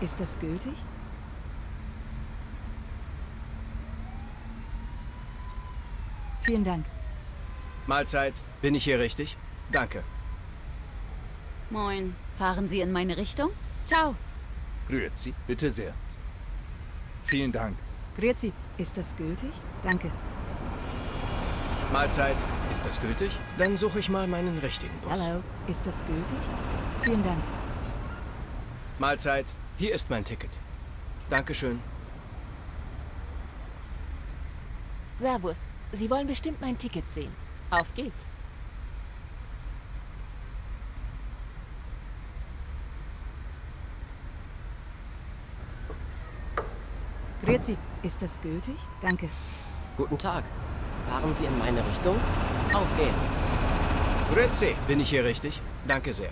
Ist das gültig? Vielen Dank. Mahlzeit. Bin ich hier richtig? Danke. Moin. Fahren Sie in meine Richtung? Ciao. Grüezi. Bitte sehr. Vielen Dank. Grüezi. Ist das gültig? Danke. Mahlzeit. Ist das gültig? Dann suche ich mal meinen richtigen Bus. Hallo. Ist das gültig? Vielen Dank. Mahlzeit. Hier ist mein Ticket. Dankeschön. Servus. Sie wollen bestimmt mein Ticket sehen. Auf geht's. Grüezi. Ist das gültig? Danke. Guten Tag. Fahren Sie in meine Richtung? Auf geht's. Grüezi. Bin ich hier richtig? Danke sehr.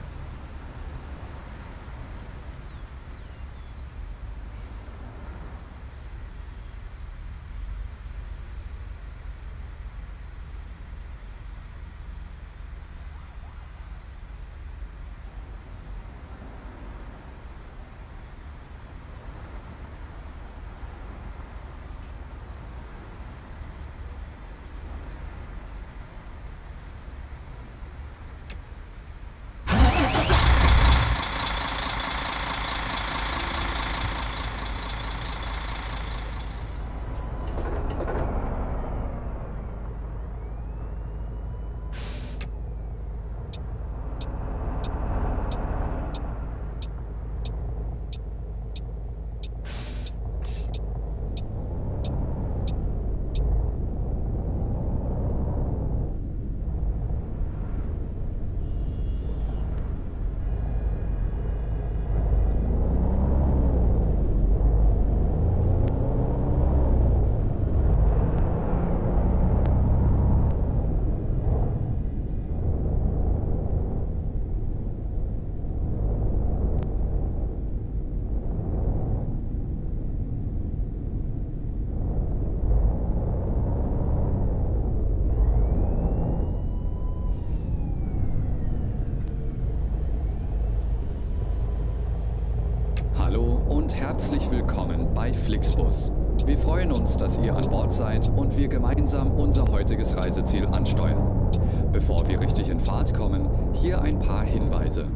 Herzlich willkommen bei Flixbus. Wir freuen uns, dass ihr an Bord seid und wir gemeinsam unser heutiges Reiseziel ansteuern. Bevor wir richtig in Fahrt kommen, hier ein paar Hinweise.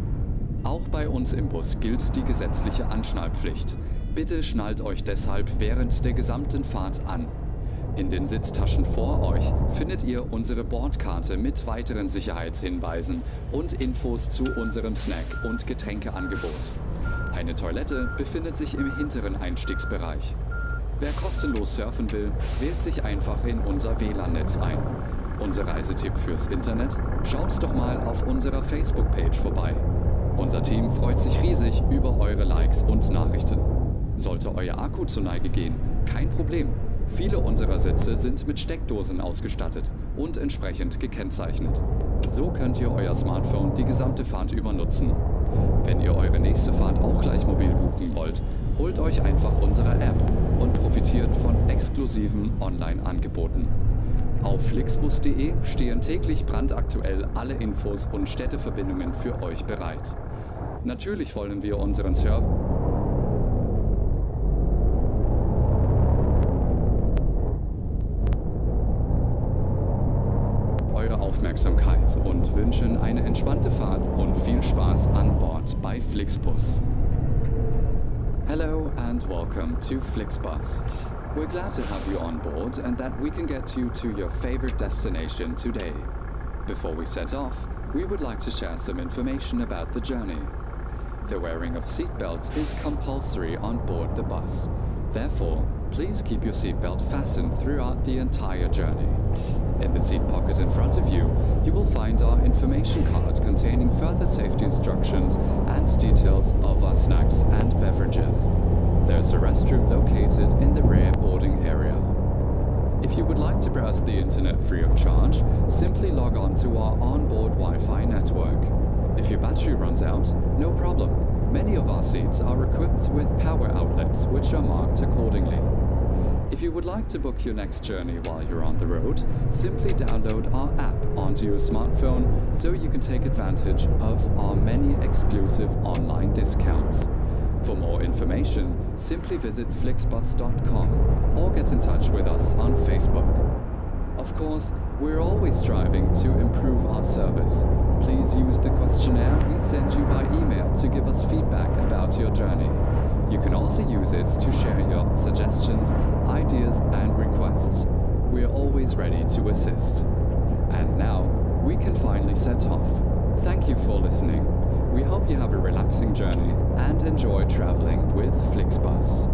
Auch bei uns im Bus gilt die gesetzliche Anschnallpflicht. Bitte schnallt euch deshalb während der gesamten Fahrt an. In den Sitztaschen vor euch findet ihr unsere Bordkarte mit weiteren Sicherheitshinweisen und Infos zu unserem Snack- und Getränkeangebot. Eine Toilette befindet sich im hinteren Einstiegsbereich. Wer kostenlos surfen will, wählt sich einfach in unser WLAN-Netz ein. Unser Reisetipp fürs Internet? Schaut doch mal auf unserer Facebook-Page vorbei. Unser Team freut sich riesig über eure Likes und Nachrichten. Sollte euer Akku zur Neige gehen, kein Problem. Viele unserer Sitze sind mit Steckdosen ausgestattet und entsprechend gekennzeichnet. So könnt ihr euer Smartphone die gesamte Fahrt über nutzen. Wenn ihr eure nächste Fahrt auch gleich mobil buchen wollt, holt euch einfach unsere App und profitiert von exklusiven Online-Angeboten. Auf flixbus.de stehen täglich brandaktuell alle Infos und Städteverbindungen für euch bereit. Natürlich wollen wir unseren Service... Aufmerksamkeit und wünschen eine entspannte Fahrt und viel Spaß an Bord bei Flixbus. Hello and welcome to Flixbus. We're glad to have you on board and that we can get you to your favorite destination today. Before we set off, we would like to share some information about the journey. The wearing of seatbelts is compulsory on board the bus. Therefore, Please keep your seatbelt fastened throughout the entire journey. In the seat pocket in front of you, you will find our information card containing further safety instructions and details of our snacks and beverages. There's a restroom located in the rear boarding area. If you would like to browse the internet free of charge, simply log on to our onboard Wi-Fi network. If your battery runs out, no problem. Many of our seats are equipped with power outlets which are marked accordingly. If you would like to book your next journey while you're on the road, simply download our app onto your smartphone so you can take advantage of our many exclusive online discounts. For more information, simply visit flixbus.com or get in touch with us on Facebook. Of course, we're always striving to improve our service. Please use the questionnaire we send you by email to give us feedback about your journey. You can also use it to share your suggestions, ideas, and requests. We're always ready to assist. And now, we can finally set off. Thank you for listening. We hope you have a relaxing journey and enjoy traveling with FlixBus.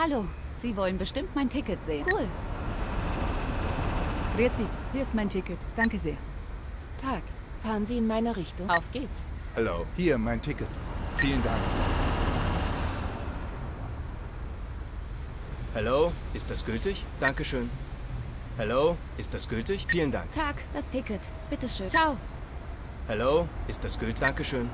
Hallo, Sie wollen bestimmt mein Ticket sehen. Cool. Grüezi, hier ist mein Ticket. Danke sehr. Tag, fahren Sie in meine Richtung. Auf geht's. Hallo, hier mein Ticket. Vielen Dank. Hallo, ist das gültig? Dankeschön. Hallo, ist das gültig? Vielen Dank. Tag, das Ticket. Bitteschön. Ciao. Hallo, ist das gültig? Dankeschön.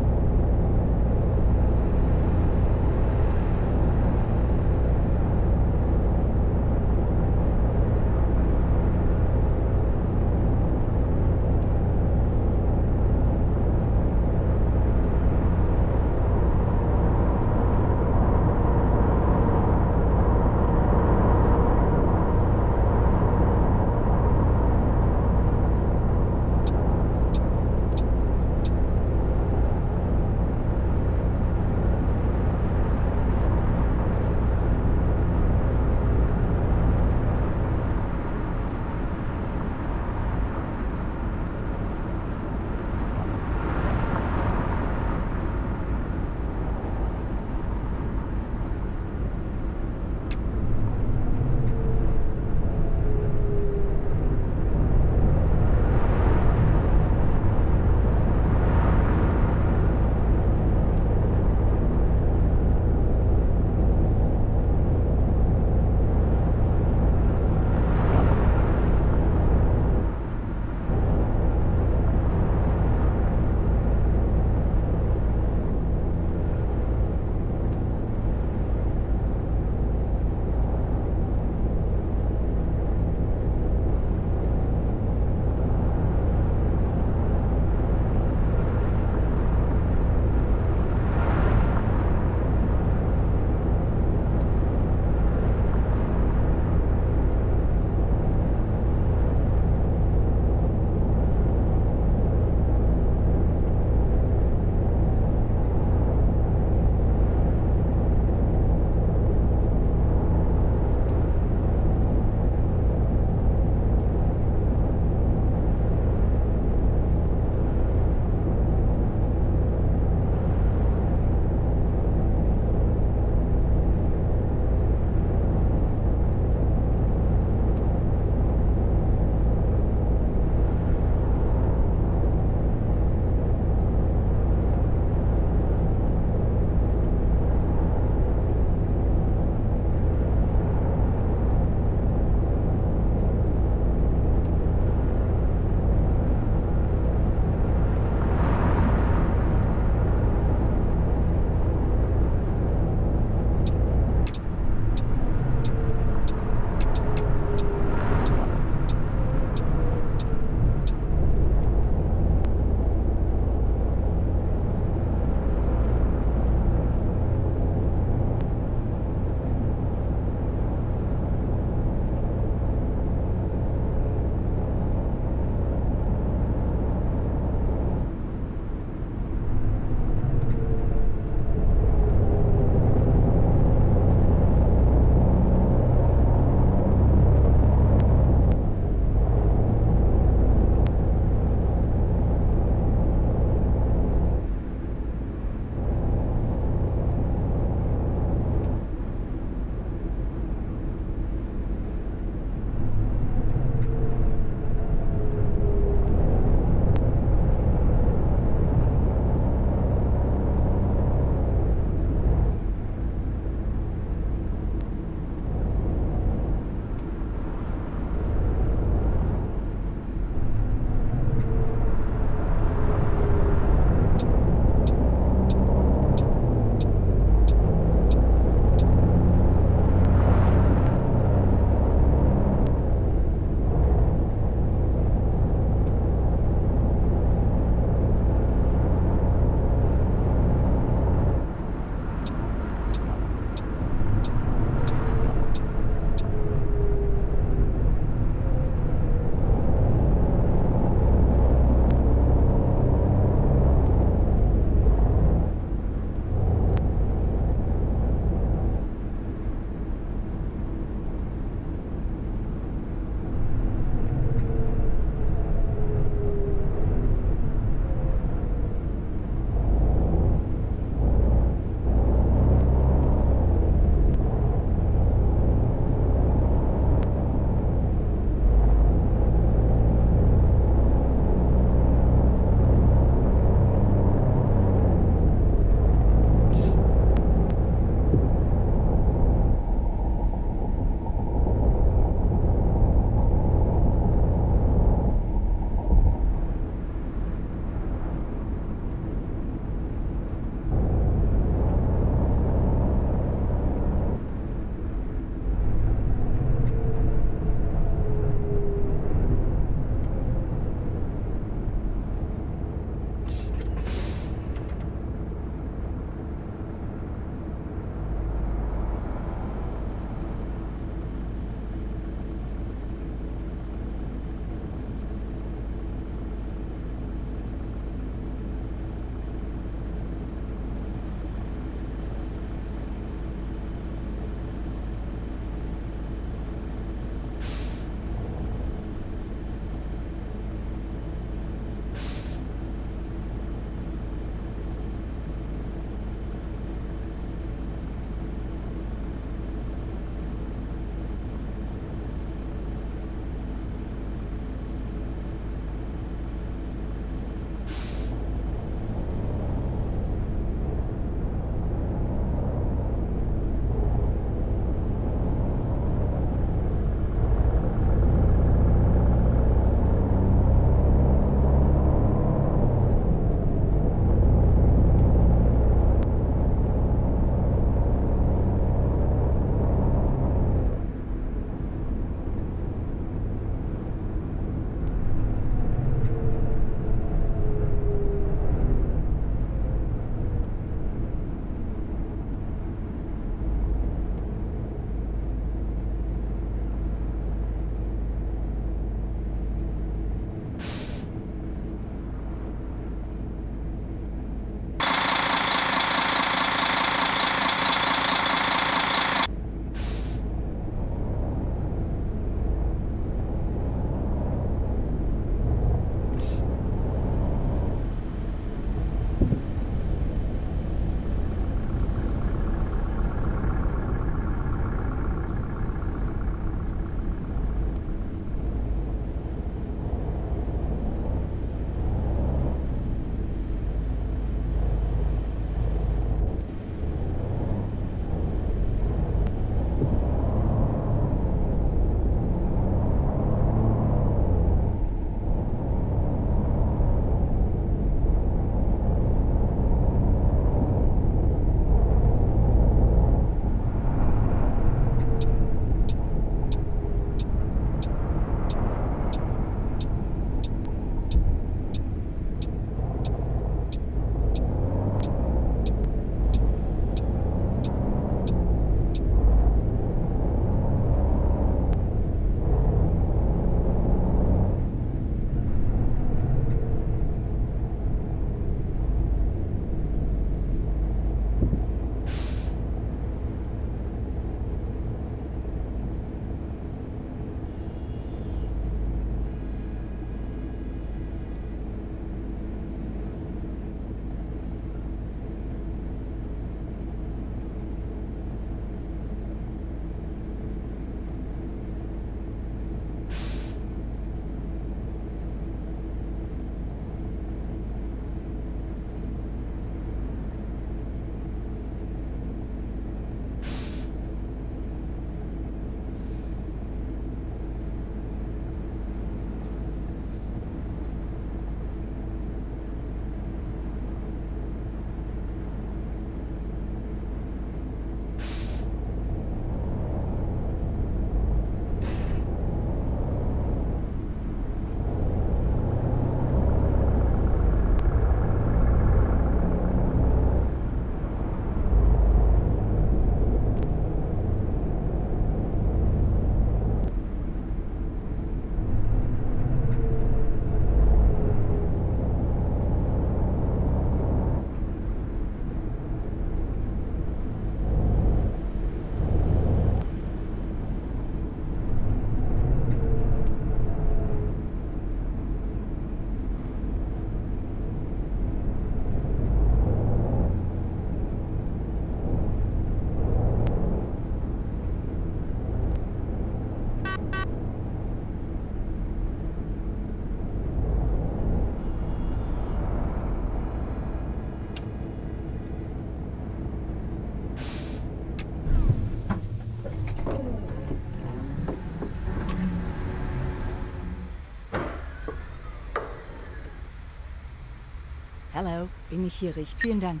Hallo, bin ich hier richtig? Vielen Dank.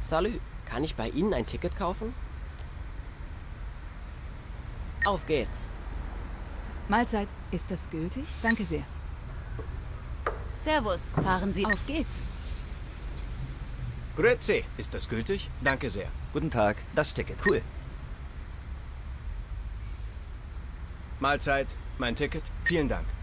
Salü, kann ich bei Ihnen ein Ticket kaufen? Auf geht's. Mahlzeit, ist das gültig? Danke sehr. Servus, fahren Sie. Auf geht's. Grüezi, ist das gültig? Danke sehr. Guten Tag, das Ticket, cool. Mahlzeit, mein Ticket, vielen Dank.